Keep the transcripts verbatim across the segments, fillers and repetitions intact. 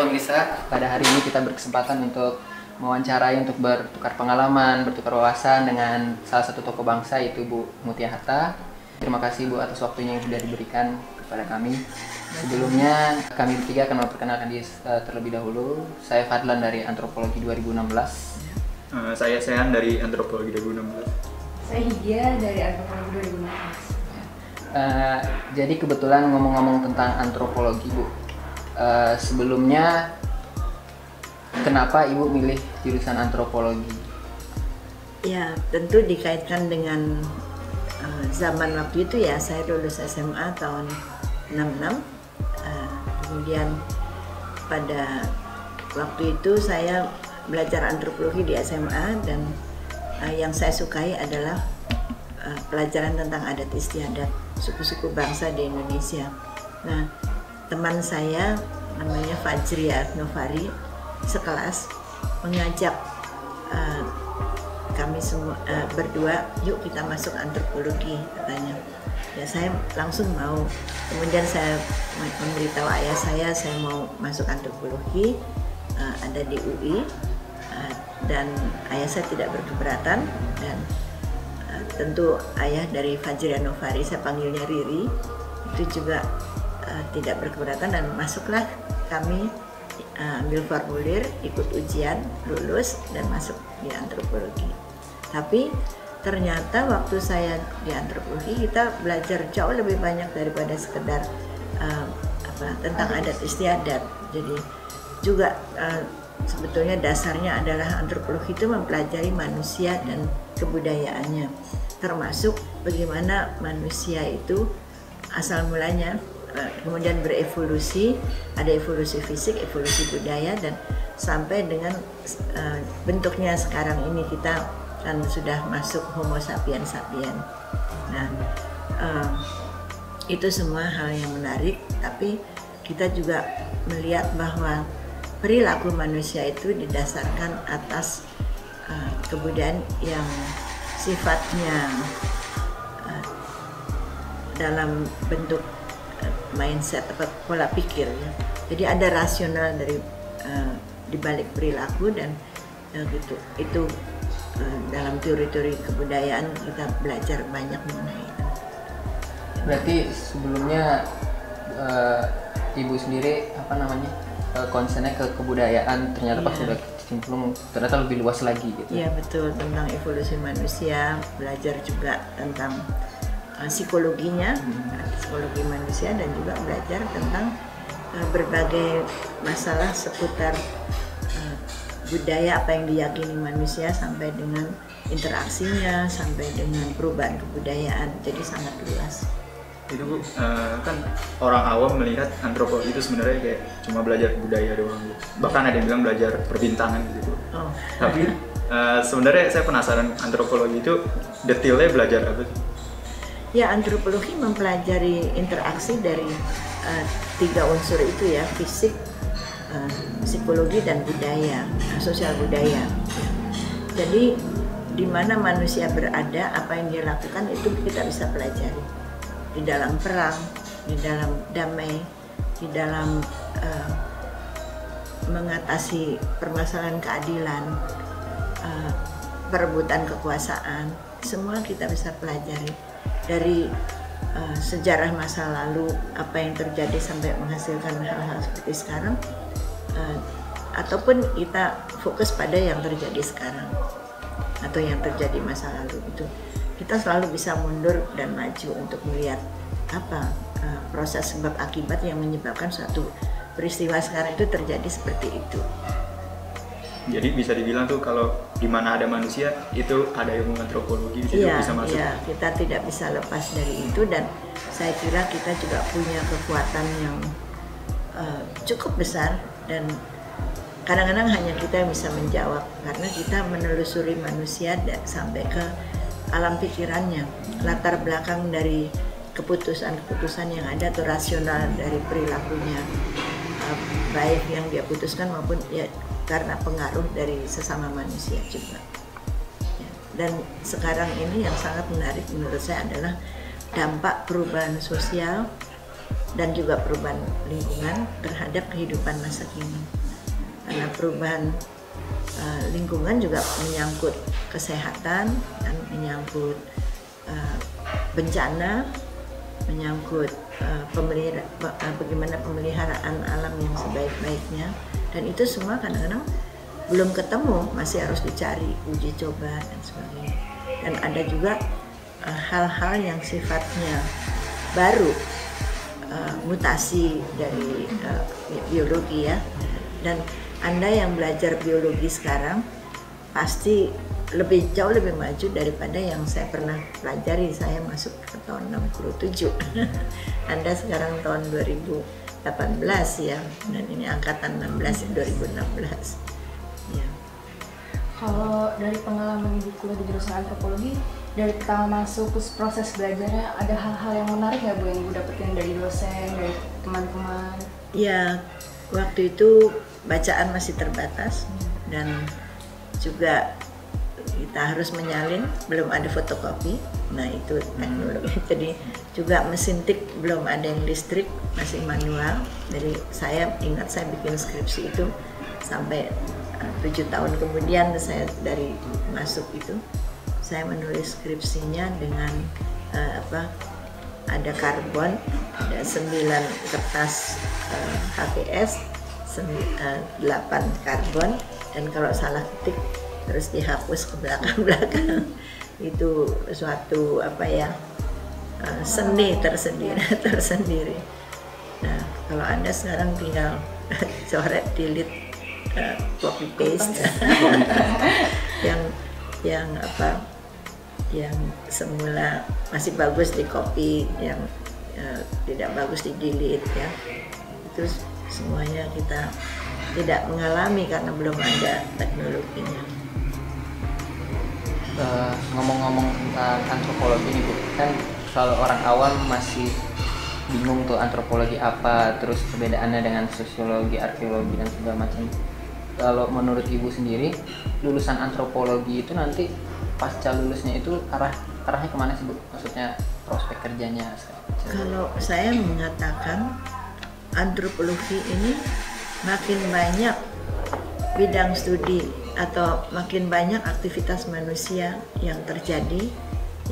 pemirsa. Pada hari ini kita berkesempatan untuk mewawancarai, untuk bertukar pengalaman, bertukar wawasan dengan salah satu tokoh bangsa, yaitu Bu Meutia Hatta. Terima kasih Bu atas waktunya yang sudah diberikan kepada kami. Sebelumnya kami bertiga akan memperkenalkan diri terlebih dahulu. Saya Fadlan dari Antropologi dua ribu enam belas. Uh, saya Sean dari Antropologi dua ribu enam belas. Saya Hygia dari Antropologi dua ribu enam belas. Uh, jadi kebetulan ngomong-ngomong tentang antropologi, Bu. Uh, sebelumnya kenapa Ibu milih jurusan antropologi? Ya, tentu dikaitkan dengan uh, zaman waktu itu ya. Saya lulus S M A tahun enam enam. Uh, kemudian pada waktu itu saya belajar antropologi di S M A, dan uh, yang saya sukai adalah Uh, pelajaran tentang adat istiadat suku-suku bangsa di Indonesia. Nah, teman saya namanya Fajri Arnovari sekelas mengajak uh, kami semua uh, berdua, yuk kita masuk antropologi katanya. Ya saya langsung mau. Kemudian saya memberitahu ayah saya, saya mau masuk antropologi, uh, ada di U I, uh, dan ayah saya tidak berkeberatan. Dan tentu ayah dari Fajri Arnovari, saya panggilnya Riri, itu juga uh, tidak berkeberatan, dan masuklah kami, uh, ambil formulir, ikut ujian, lulus, dan masuk di antropologi. Tapi ternyata waktu saya di antropologi kita belajar jauh lebih banyak daripada sekedar uh, apa, tentang adat istiadat. Jadi juga uh, sebetulnya dasarnya adalah antropologi itu mempelajari manusia dan kebudayaannya, termasuk bagaimana manusia itu asal mulanya, kemudian berevolusi, ada evolusi fisik, evolusi budaya, dan sampai dengan bentuknya sekarang ini kita kan sudah masuk Homo sapiens sapiens. Nah, itu semua hal yang menarik, tapi kita juga melihat bahwa perilaku manusia itu didasarkan atas uh, kebudayaan yang sifatnya uh, dalam bentuk uh, mindset atau pola pikir. Ya. Jadi ada rasional dari uh, dibalik perilaku, dan uh, gitu. Itu uh, dalam teori-teori kebudayaan kita belajar banyak mengenai itu. Berarti sebelumnya uh, Ibu sendiri apa namanya? Konsennya ke kebudayaan, ternyata yeah. Pas sudah kecemplung ternyata lebih luas lagi gitu. Iya yeah, betul, tentang evolusi manusia, belajar juga tentang uh, psikologinya, hmm. psikologi manusia, dan juga belajar tentang uh, berbagai masalah seputar uh, budaya, apa yang diyakini manusia, sampai dengan interaksinya, sampai dengan perubahan kebudayaan. Jadi sangat luas. Itu Bu, uh, kan orang awam melihat antropologi itu sebenarnya kayak cuma belajar budaya doang, bahkan ada yang bilang belajar perbintangan gitu. Oh. Tapi uh, sebenarnya saya penasaran, antropologi itu detailnya belajar apa sih? Ya, antropologi mempelajari interaksi dari uh, tiga unsur itu ya, fisik, uh, psikologi, dan budaya, sosial budaya. Jadi di mana manusia berada, apa yang dia lakukan itu kita bisa pelajari. Di dalam perang, di dalam damai, di dalam uh, mengatasi permasalahan keadilan, uh, perebutan kekuasaan, semua kita bisa pelajari. Dari uh, sejarah masa lalu, apa yang terjadi sampai menghasilkan hal-hal seperti sekarang, uh, ataupun kita fokus pada yang terjadi sekarang atau yang terjadi masa lalu itu. Kita selalu bisa mundur dan maju untuk melihat apa uh, proses sebab akibat yang menyebabkan suatu peristiwa sekarang itu terjadi seperti itu. Jadi bisa dibilang tuh kalau di mana ada manusia itu ada ilmu antropologi ya, bisa masuk. Iya, kita tidak bisa lepas dari itu, dan saya kira kita juga punya kekuatan yang uh, cukup besar, dan kadang-kadang hanya kita yang bisa menjawab, karena kita menelusuri manusia sampai ke alam pikirannya, latar belakang dari keputusan-keputusan yang ada, atau rasional dari perilakunya, baik yang dia putuskan maupun ya karena pengaruh dari sesama manusia juga. Dan sekarang ini yang sangat menarik menurut saya adalah dampak perubahan sosial dan juga perubahan lingkungan terhadap kehidupan masa kini. Karena perubahan uh, lingkungan juga menyangkut kesehatan, dan menyangkut uh, bencana, menyangkut uh, pemelihara, uh, bagaimana pemeliharaan alam yang sebaik-baiknya. Dan itu semua kadang-kadang belum ketemu, masih harus dicari, uji coba, dan sebagainya. Dan ada juga hal-hal uh, yang sifatnya baru, uh, mutasi dari uh, biologi ya. Dan Anda yang belajar biologi sekarang pasti lebih jauh lebih maju daripada yang saya pernah pelajari. Saya masuk ke tahun enam puluh tujuh, Anda sekarang tahun dua ribu delapan belas ya, dan ini angkatan enam belas, dua ribu enam belas. Kalau dari pengalaman ibu kuliah di jurusan antropologi, dari pertama masuk proses belajarnya, ada hal-hal yang menarik nggak Bu yang ibu dapetin dari dosen, dari teman-teman? Ya, waktu itu bacaan masih terbatas dan juga kita harus menyalin, belum ada fotokopi. Nah itu teknologi. Jadi juga mesin tik belum ada yang listrik, masih manual. Dari saya ingat saya bikin skripsi itu sampai tujuh tahun kemudian saya dari masuk itu, saya menulis skripsinya dengan uh, apa, ada karbon, ada sembilan kertas uh, H P S, delapan uh, karbon, dan kalau salah ketik terus dihapus ke belakang-belakang. Itu suatu apa ya, uh, seni tersendiri tersendiri. Nah kalau Anda sekarang tinggal coret, delete, Uh, copy paste yang yang apa yang semula masih bagus di copy, yang uh, tidak bagus di delete ya. Itu semuanya kita tidak mengalami karena belum ada teknologinya. Uh, ngomong-ngomong tentang antropologi nih Bu, kan kalau orang awam masih bingung tuh antropologi apa, terus perbedaannya dengan sosiologi, arkeologi dan segala macam. Kalau menurut ibu sendiri, lulusan antropologi itu nanti pasca lulusnya itu arah arahnya kemana sih Bu? Maksudnya prospek kerjanya? Kalau saya mengatakan antropologi ini makin banyak bidang studi atau makin banyak aktivitas manusia yang terjadi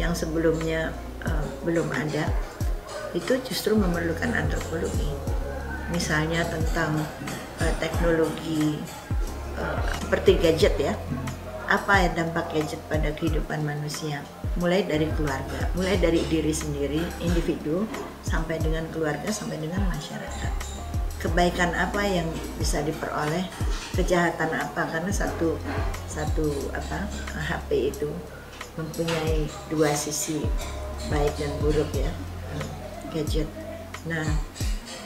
yang sebelumnya uh, belum ada, itu justru memerlukan antropologi. Misalnya tentang uh, teknologi, seperti gadget ya, apa ya dampak gadget pada kehidupan manusia, mulai dari keluarga, mulai dari diri sendiri, individu, sampai dengan keluarga, sampai dengan masyarakat. Kebaikan apa yang bisa diperoleh, kejahatan apa, karena satu satu apa H P itu mempunyai dua sisi baik dan buruk ya, gadget. Nah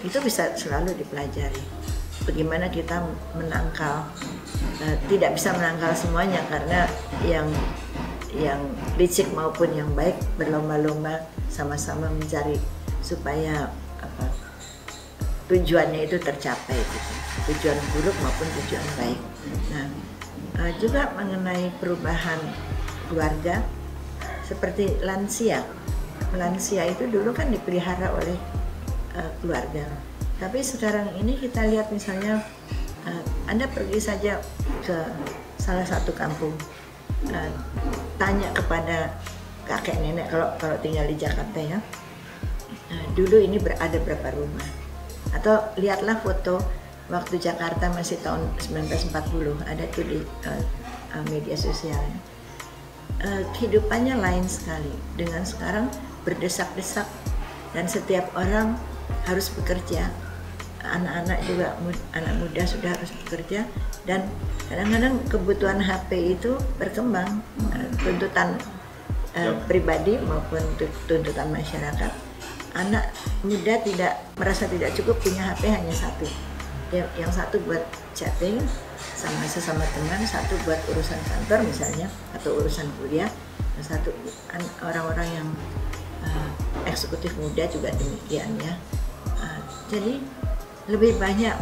itu bisa selalu dipelajari, bagaimana kita menangkal, uh, tidak bisa menangkal semuanya karena yang yang licik maupun yang baik berlomba-lomba sama-sama mencari supaya apa, tujuannya itu tercapai gitu. Tujuan buruk maupun tujuan baik. Nah uh, juga mengenai perubahan keluarga, seperti lansia, lansia itu dulu kan dipelihara oleh uh, keluarga. Tapi sekarang ini kita lihat misalnya uh, Anda pergi saja ke salah satu kampung, uh, tanya kepada kakek nenek kalau kalau tinggal di Jakarta ya, uh, dulu ini berada berapa rumah, atau lihatlah foto waktu Jakarta masih tahun sembilan belas empat puluh, ada tuh di uh, media sosialnya. Uh, kehidupannya lain sekali dengan sekarang, berdesak-desak dan setiap orang harus bekerja, anak-anak juga, anak muda sudah harus bekerja, dan kadang-kadang kebutuhan H P itu berkembang, tuntutan eh, pribadi maupun tuntutan masyarakat. Anak muda tidak merasa tidak cukup punya H P hanya satu, yang, yang satu buat chatting sama sesama teman, satu buat urusan kantor misalnya atau urusan kuliah, satu orang-orang yang eh, eksekutif muda juga demikian ya. Jadi lebih banyak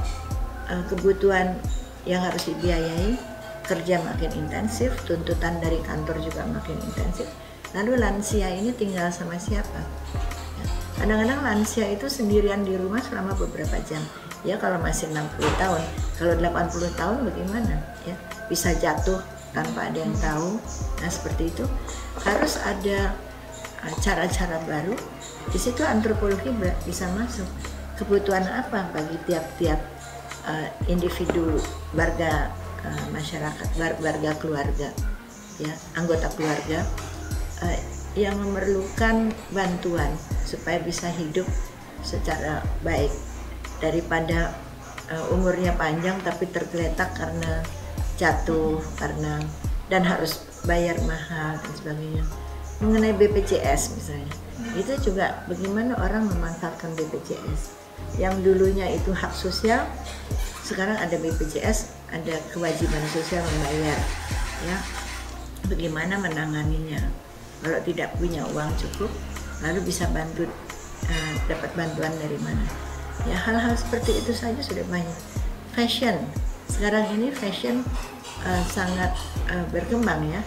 uh, kebutuhan yang harus dibiayai, kerja makin intensif, tuntutan dari kantor juga makin intensif. Lalu lansia ini tinggal sama siapa? Kadang-kadang lansia itu sendirian di rumah selama beberapa jam. Ya kalau masih enam puluh tahun, kalau delapan puluh tahun bagaimana? Ya bisa jatuh tanpa ada yang tahu. Nah seperti itu harus ada cara-cara baru. Di situ antropologi bisa masuk. Kebutuhan apa bagi tiap-tiap uh, individu, warga uh, masyarakat, warga keluarga, ya anggota keluarga uh, yang memerlukan bantuan supaya bisa hidup secara baik, daripada uh, umurnya panjang tapi tergeletak karena jatuh, karena dan harus bayar mahal dan sebagainya. Mengenai B P J S misalnya, itu juga bagaimana orang memanfaatkan B P J S. Yang dulunya itu hak sosial, sekarang ada B P J S, ada kewajiban sosial membayar, ya. Bagaimana menanganinya? Kalau tidak punya uang cukup, lalu bisa bantu, uh, dapat bantuan dari mana? Ya hal-hal seperti itu saja sudah banyak. Fashion, sekarang ini fashion uh, sangat uh, berkembang ya,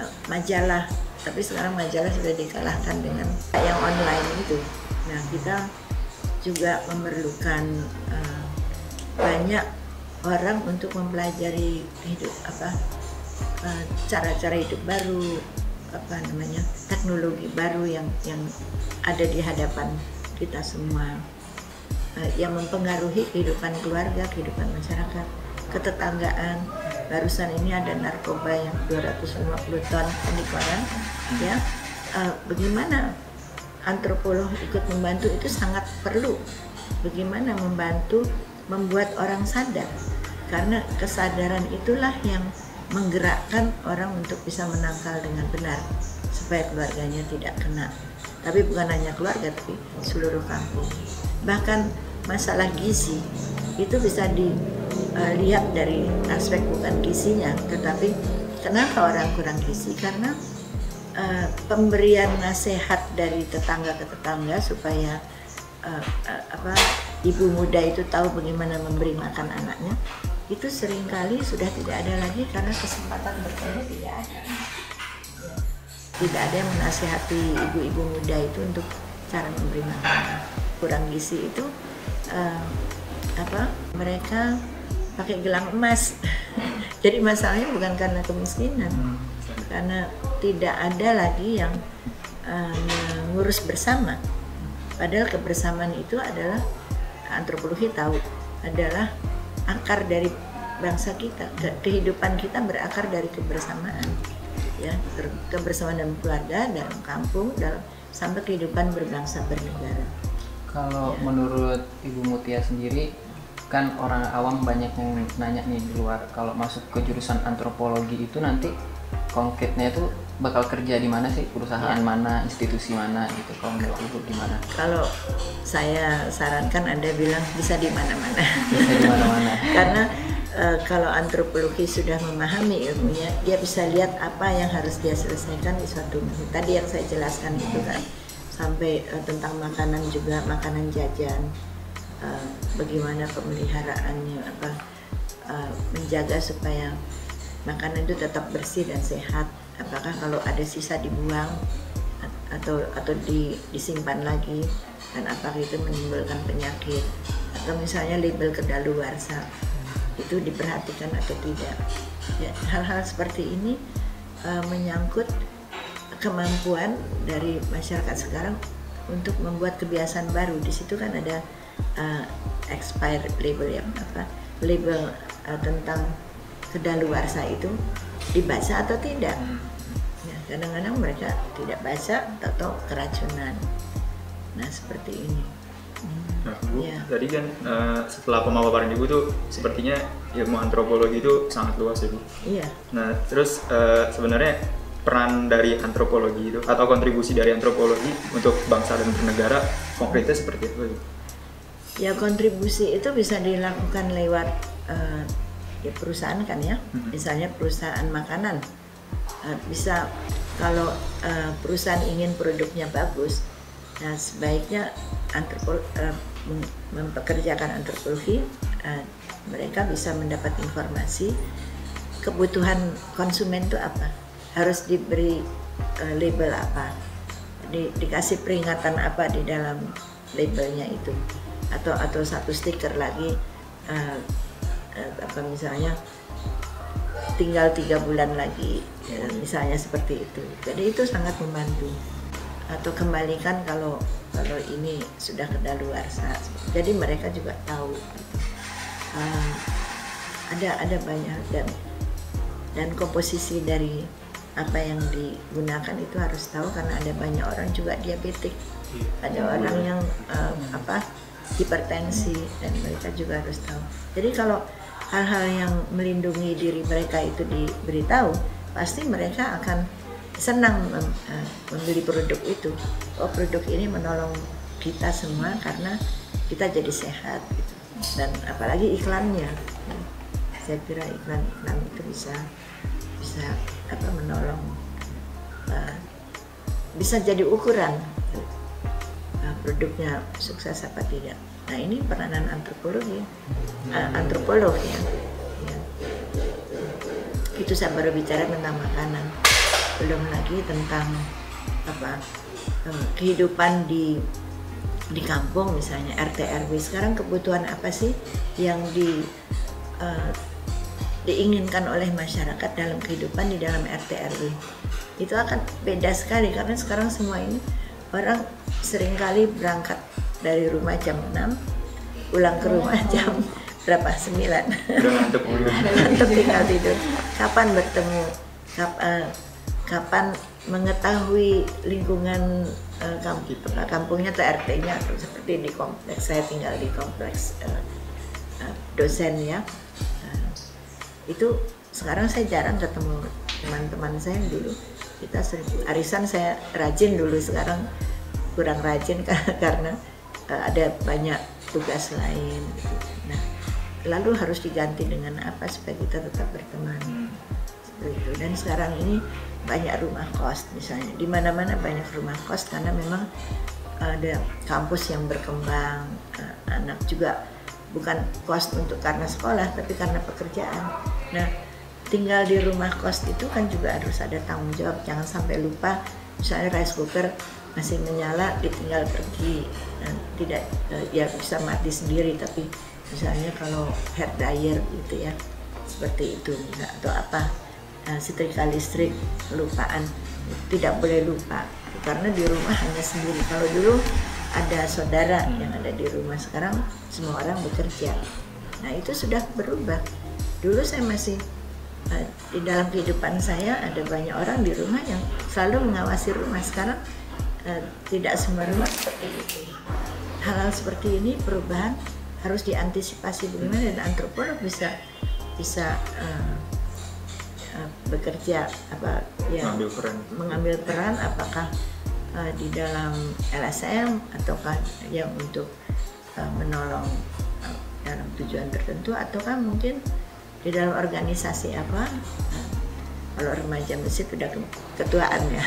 uh, majalah. Tapi sekarang majalah sudah dikalahkan dengan yang online itu. Nah kita juga memerlukan uh, banyak orang untuk mempelajari hidup apa cara-cara uh, hidup baru, apa namanya teknologi baru yang yang ada di hadapan kita semua, uh, yang mempengaruhi kehidupan keluarga, kehidupan masyarakat, ketetanggaan. Barusan ini ada narkoba yang dua ratus lima puluh ton penikoran, ya uh, bagaimana antropolog ikut membantu? Itu sangat perlu. Bagaimana membantu membuat orang sadar, karena kesadaran itulah yang menggerakkan orang untuk bisa menangkal dengan benar supaya keluarganya tidak kena. Tapi bukan hanya keluarga, tapi seluruh kampung. Bahkan masalah gizi itu bisa dilihat dari aspek bukan gizinya, tetapi kenapa orang kurang gizi, karena Uh, pemberian nasihat dari tetangga ke tetangga supaya uh, uh, apa, ibu muda itu tahu bagaimana memberi makan anaknya, itu seringkali sudah tidak ada lagi karena kesempatan bertemu tidak ada. Tidak ada yang menasihati ibu-ibu muda itu untuk cara memberi makan. Kurang gizi itu uh, apa, mereka pakai gelang emas. Jadi masalahnya bukan karena kemiskinan, karena tidak ada lagi yang uh, mengurus bersama. Padahal kebersamaan itu adalah, antropologi tahu, adalah akar dari bangsa kita. Kehidupan kita berakar dari kebersamaan, ya, kebersamaan dalam keluarga, dalam kampung, dalam sampai kehidupan berbangsa bernegara. Kalau ya, menurut Ibu Meutia sendiri, kan orang awam banyak yang nanya nih di luar, kalau masuk ke jurusan antropologi itu nanti konkretnya itu bakal kerja di mana sih, perusahaan ya, mana, institusi mana gitu, kalau menurut Ibu gimana? Kalau saya sarankan Anda bilang bisa di mana-mana. Bisa di mana-mana. Karena e, kalau antropologi sudah memahami ilmunya, dia bisa lihat apa yang harus dia selesaikan di suatu menu. Tadi yang saya jelaskan itu kan, sampai e, tentang makanan juga, makanan jajan, e, bagaimana pemeliharaannya, apa e, menjaga supaya makanan itu tetap bersih dan sehat. Apakah kalau ada sisa dibuang atau atau di, disimpan lagi, dan apakah itu menimbulkan penyakit, atau misalnya label kedaluarsa itu diperhatikan atau tidak. Ya, hal-hal seperti ini e, menyangkut kemampuan dari masyarakat sekarang untuk membuat kebiasaan baru. Di situ kan ada e, expired label yang apa, label e, tentang kedaluarsa itu dibaca atau tidak. Kadang-kadang ya, mereka tidak baca atau keracunan. Nah seperti ini. Nah, Bu, ya, tadi kan uh, setelah pemaparan Ibu tuh sepertinya ilmu antropologi itu sangat luas ya Bu. Iya. Nah terus uh, sebenarnya peran dari antropologi itu atau kontribusi dari antropologi untuk bangsa dan negara konkretnya seperti apa Bu? Ya kontribusi itu bisa dilakukan lewat uh, ya perusahaan kan ya, misalnya perusahaan makanan, bisa kalau perusahaan ingin produknya bagus, nah sebaiknya antropol mempekerjakan antropologi, mereka bisa mendapat informasi kebutuhan konsumen itu apa, harus diberi label apa, di, dikasih peringatan apa di dalam labelnya itu, atau atau satu stiker lagi uh, uh, apa misalnya tinggal tiga bulan lagi, uh, misalnya seperti itu. Jadi itu sangat membantu. Atau kembalikan kalau kalau ini sudah kedaluarsa, jadi mereka juga tahu gitu. uh, ada ada banyak, dan dan komposisi dari apa yang digunakan itu harus tahu, karena ada banyak orang juga diabetik, ada orang yang uh, apa hipertensi, dan mereka juga harus tahu. Jadi kalau hal-hal yang melindungi diri mereka itu diberitahu, pasti mereka akan senang mem, uh, membeli produk itu. Oh, produk ini menolong kita semua karena kita jadi sehat gitu. Dan apalagi iklannya, saya kira iklan-iklan itu bisa bisa apa menolong, uh, bisa jadi ukuran uh, produknya sukses apa tidak. Nah, ini peranan antropologi, uh, antropolog ya. Ya. Itu saya baru bicara tentang makanan. Belum lagi tentang apa kehidupan di di kampung, misalnya R T R W sekarang kebutuhan apa sih yang di uh, diinginkan oleh masyarakat dalam kehidupan di dalam R T R W. Itu akan beda sekali, karena sekarang semua ini orang seringkali berangkat dari rumah jam enam, pulang ke rumah jam berapa, sembilan. Ngantuk, tinggal tidur. Kapan bertemu, kapan kapan mengetahui lingkungan uh, kampung, kampungnya atau R T-nya, atau seperti di kompleks, saya tinggal di kompleks uh, uh, dosen ya, uh, itu sekarang saya jarang ketemu teman-teman saya yang dulu kita sering arisan. Saya rajin dulu, sekarang kurang rajin karena uh, ada banyak tugas lain gitu. Nah, lalu harus diganti dengan apa supaya kita tetap berteman. Dan sekarang ini banyak rumah kos, misalnya di mana-mana banyak rumah kos, karena memang ada kampus yang berkembang, anak juga bukan kos untuk karena sekolah tapi karena pekerjaan. Nah, tinggal di rumah kos itu kan juga harus ada tanggung jawab, jangan sampai lupa misalnya rice cooker masih menyala ditinggal pergi. Nah, tidak ya bisa mati sendiri, tapi misalnya kalau hair dryer gitu ya, seperti itu, atau apa setrika listrik, kelupaan, tidak boleh lupa karena di rumah hanya sendiri. Kalau dulu ada saudara yang ada di rumah, sekarang semua orang bekerja. Nah, itu sudah berubah. Dulu saya masih uh, di dalam kehidupan saya ada banyak orang di rumah yang selalu mengawasi rumah. Sekarang uh, tidak semua rumah seperti itu. Hal-hal seperti ini perubahan harus diantisipasi bagaimana, dan antropolog bisa bisa uh, bekerja apa ya, mengambil peran, mengambil peran apakah uh, di dalam L S M ataukah yang untuk uh, menolong uh, dalam tujuan tertentu, ataukah mungkin di dalam organisasi apa. Uh, kalau remaja masjid sudah ketuaannya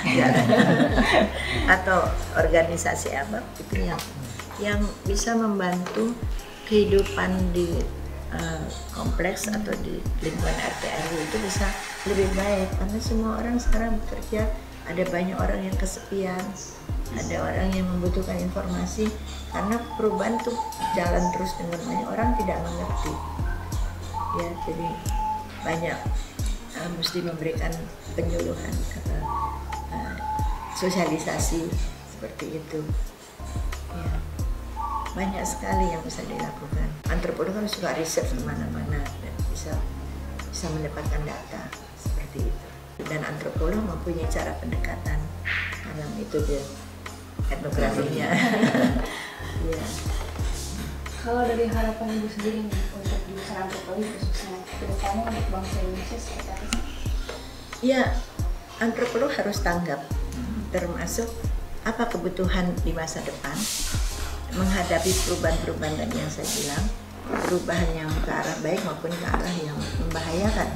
atau organisasi apa itu yang yang bisa membantu kehidupan di kompleks atau di lingkungan R T R W itu bisa lebih baik, karena semua orang sekarang bekerja. Ada banyak orang yang kesepian, ada orang yang membutuhkan informasi, karena perubahan tuh jalan terus dengan banyak orang tidak mengerti ya. Jadi banyak uh, mesti memberikan penyuluhan, uh, uh, sosialisasi seperti itu ya. Banyak sekali yang bisa dilakukan. Antropolog harus juga riset kemana-mana dan bisa bisa mendapatkan data seperti itu. Dan antropolog mempunyai cara pendekatan, karena itu dia etnografinya. Ya. Kalau dari harapan ibu sendiri nih, untuk jurusan antropologi khususnya terutama untuk bangsa Indonesia seperti apa sih? Ya, antropolog harus tanggap, termasuk apa kebutuhan di masa depan, menghadapi perubahan-perubahan tadi yang saya bilang, perubahan yang ke arah baik maupun ke arah yang membahayakan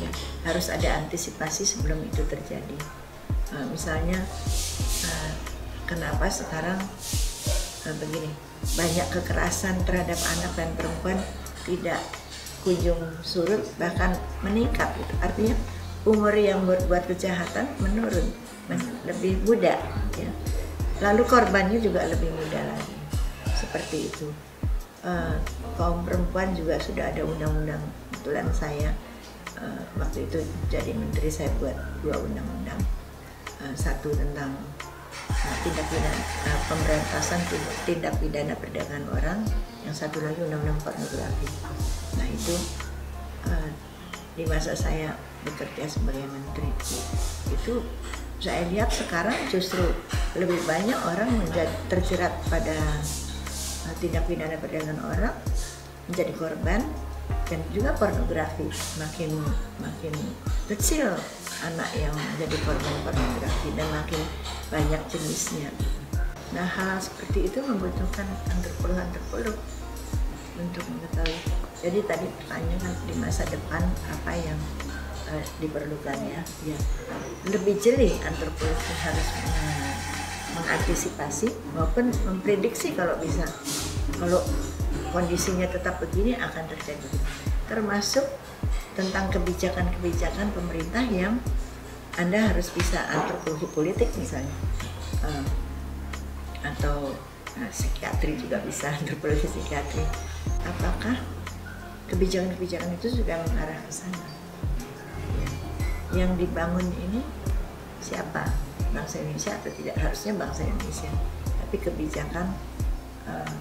ya. Harus ada antisipasi sebelum itu terjadi. Uh, misalnya uh, kenapa sekarang uh, begini, banyak kekerasan terhadap anak dan perempuan tidak kunjung surut, bahkan meningkat gitu. Artinya umur yang berbuat kejahatan menurun, lebih muda ya. lalu korbannya juga lebih muda lagi, seperti itu. Uh, kaum perempuan juga sudah ada undang-undang, kebetulan saya uh, waktu itu jadi menteri, saya buat dua undang-undang, uh, satu tentang uh, tindak pidana uh, pemberantasan tindak pidana perdagangan orang, yang satu lagi undang-undang pornografi. Nah itu uh, di masa saya bekerja sebagai menteri itu saya lihat sekarang justru lebih banyak orang menjadi terjerat pada tindak pidana perdagangan orang, menjadi korban, dan juga pornografi. Makin makin kecil anak yang menjadi korban pornografi dan makin banyak jenisnya. Nah hal seperti itu membutuhkan antropolog-antropolog untuk mengetahui. Jadi tadi pertanyaan di masa depan apa yang eh, diperlukan ya, ya lebih jeli antropolog harus mengantisipasi maupun memprediksi kalau bisa, kalau kondisinya tetap begini akan terjadi, termasuk tentang kebijakan-kebijakan pemerintah yang Anda harus bisa antropologi politik misalnya, uh, atau uh, psikiatri juga bisa, antropologi psikiatri. Apakah kebijakan-kebijakan itu sudah mengarah ke sana? Ya. Yang dibangun ini siapa? Bangsa Indonesia atau tidak? Harusnya bangsa Indonesia, tapi kebijakan uh,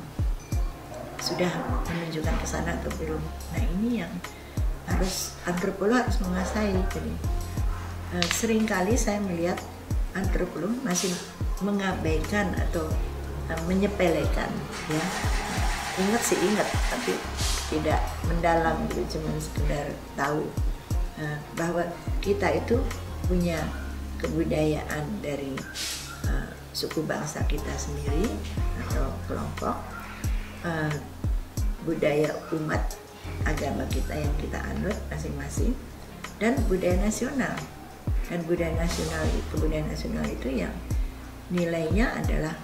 sudah menunjukkan ke sana atau belum. Nah ini yang harus antropolog harus menguasai. Jadi uh, seringkali saya melihat antropolog masih mengabaikan atau uh, menyepelekan. Ya ingat sih ingat, tapi tidak mendalam gitu, cuma sekedar tahu uh, bahwa kita itu punya kebudayaan dari uh, suku bangsa kita sendiri atau kelompok, uh, budaya umat agama kita yang kita anut masing-masing, dan budaya nasional. Dan budaya nasional itu, budaya nasional itu yang nilainya adalah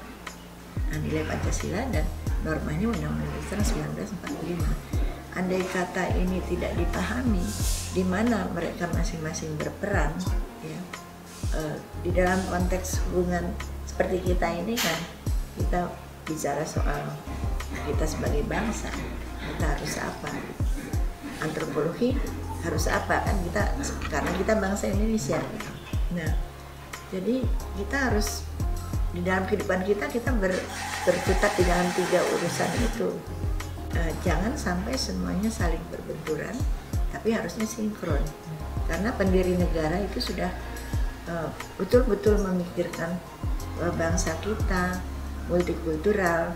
nilai Pancasila dan normanya Undang-Undang Dasar seribu sembilan ratus empat puluh lima. Andai kata ini tidak dipahami, di mana mereka masing-masing berperan, ya. Di dalam konteks hubungan seperti kita ini kan, kita bicara soal kita sebagai bangsa, kita harus apa, antropologi harus apa kan, kita karena kita bangsa Indonesia. Nah jadi kita harus di dalam kehidupan kita, kita ber, berkutat di dalam tiga urusan itu. Eh, jangan sampai semuanya saling berbenturan, tapi harusnya sinkron, karena pendiri negara itu sudah betul-betul memikirkan bangsa kita, multikultural,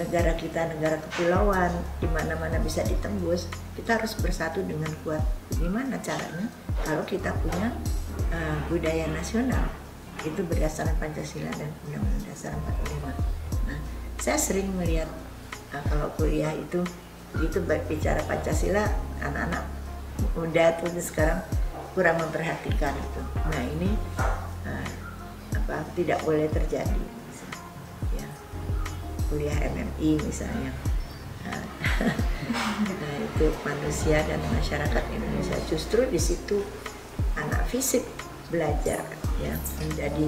negara kita negara kepulauan, di mana-mana bisa ditembus. Kita harus bersatu dengan kuat. Gimana caranya? Kalau kita punya uh, budaya nasional, itu berdasarkan Pancasila dan Undang-Undang Dasar empat puluh lima. Nah, saya sering melihat uh, kalau kuliah itu, itu bicara Pancasila, anak-anak muda tuh sekarang kurang memperhatikan itu. Nah ini uh, apa, tidak boleh terjadi. Ya, kuliah M M I misalnya, uh, nah, itu manusia dan masyarakat Indonesia. Justru di situ anak fisip belajar ya menjadi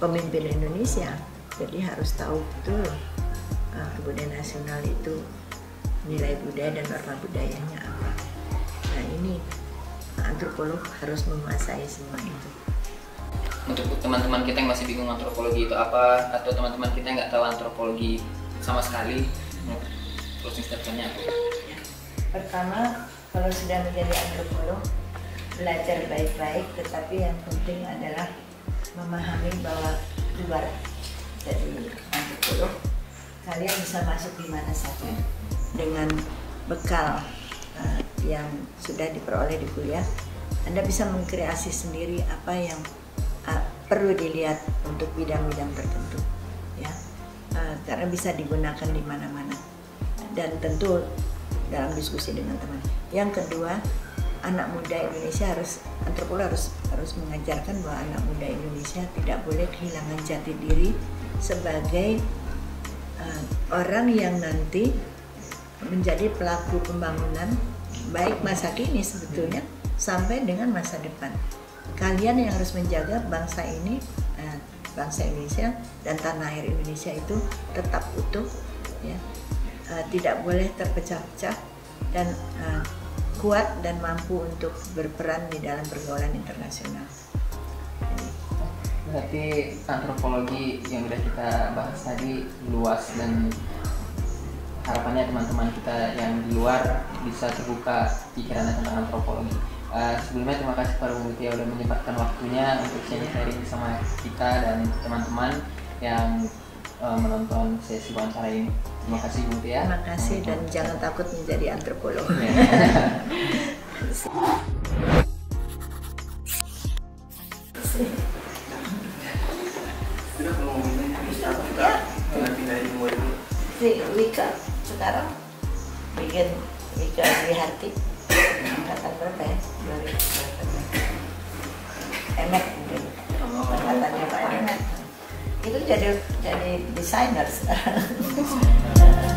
pemimpin Indonesia. Jadi harus tahu betul uh, kebudayaan nasional itu nilai budaya dan norma budayanya apa. Nah ini antropolog harus menguasai semua itu. Untuk teman-teman kita yang masih bingung antropologi itu apa, atau teman-teman kita yang nggak tahu antropologi sama sekali, closing statement-nya apa? Pertama, kalau sudah menjadi antropolog, belajar baik-baik, tetapi yang penting adalah memahami bahwa di luar dari antropolog, kalian bisa masuk di mana saja dengan bekal yang sudah diperoleh di kuliah. Anda bisa mengkreasi sendiri apa yang uh, perlu dilihat untuk bidang-bidang tertentu ya, uh, karena bisa digunakan di mana-mana, dan tentu dalam diskusi dengan teman. Yang kedua, anak muda Indonesia harus, antropolog harus harus mengajarkan bahwa anak muda Indonesia tidak boleh kehilangan jati diri sebagai uh, orang yang nanti menjadi pelaku pembangunan, baik masa kini sebetulnya sampai dengan masa depan. Kalian yang harus menjaga bangsa ini, bangsa Indonesia dan tanah air Indonesia itu tetap utuh, ya, e, tidak boleh terpecah-pecah, dan e, kuat dan mampu untuk berperan di dalam pergaulan internasional. Berarti antropologi yang sudah kita bahas tadi luas, dan harapannya teman-teman kita yang di luar bisa terbuka pikirannya tentang antropologi. Uh, sebelumnya terima kasih kepada Meutia sudah menyempatkan waktunya untuk sharing-sharing sama kita dan teman-teman yang uh, menonton sesi wawancara ini. Terima kasih Meutia. Terima kasih, dan teman-teman jangan takut menjadi antropolog. Sudah ngomongin apa kita pindah-pindahin mulai dulu. Wika sekarang bikin Wika di hati angkatan berapa ya? Emek mungkin angkatannya Pak Emek itu jadi jadi desainer sekarang.